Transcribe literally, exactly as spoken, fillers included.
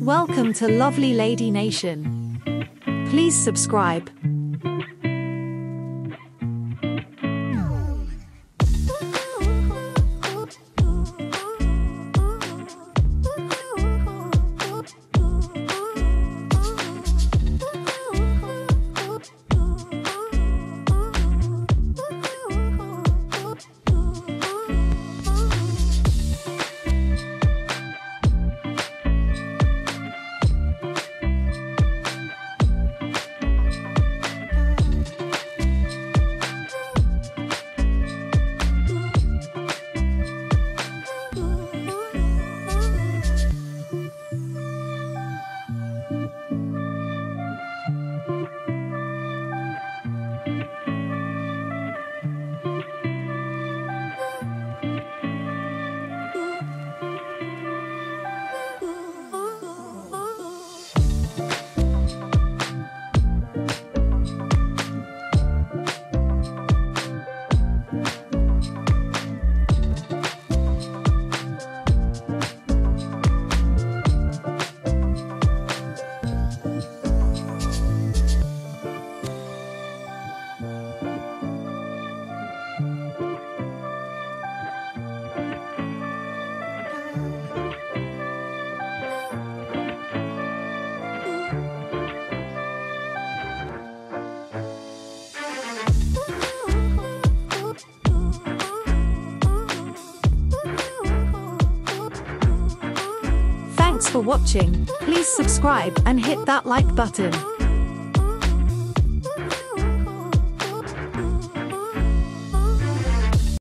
Welcome to Lovely Lady Nation. Please subscribe. Thanks for watching. Please subscribe and hit that like button.